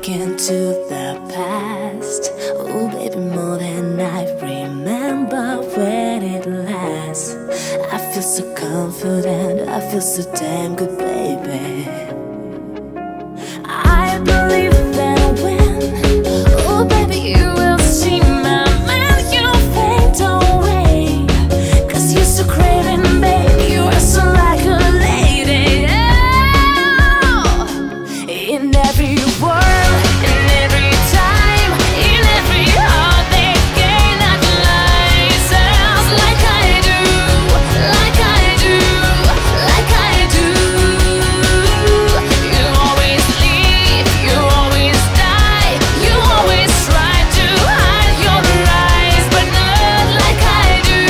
back into the past. Oh baby, more than I remember when it lasts. I feel so confident, I feel so damn good, baby. I believe that I'll win. Oh baby, you will see my mind, you'll fade away, 'cause you're so craving, baby, you are so like a lady. Oh, in every word, in every time, in every heart they cannot lie. Sounds like I do, like I do, like I do. You always leave, you always die, you always try to hide your lies, but not like I do,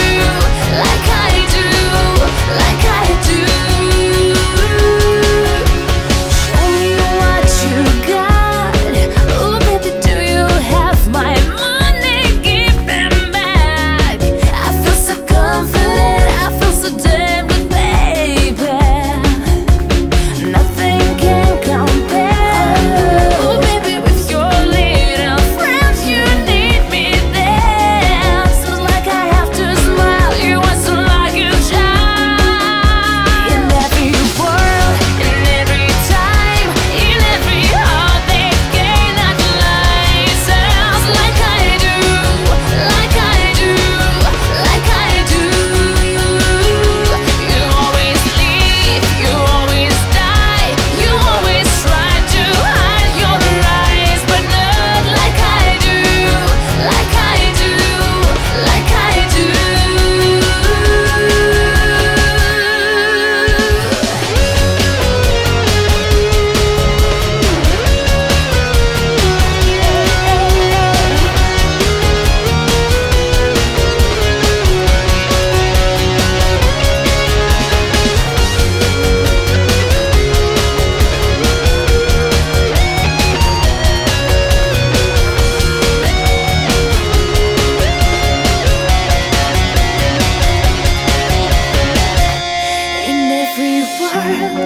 like I do, like I do. Show me what you got. Oh baby, do you have my money? Give them back. I feel so confident, I feel so damn good, baby. Nothing can compare. Oh baby, with your little friends, you need me there. So like I have to smile, you are so like a child. In every world, in every time, in every heart they cannot lie. Sounds like I do, like I do, like I do. You always leave, you always die, you always try to hide your lies, but not like I do, like I do, like I do.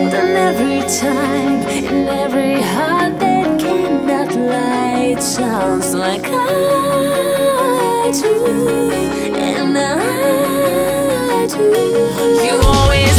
In every time, in every heart that cannot lie, it sounds like I do, and I do. You always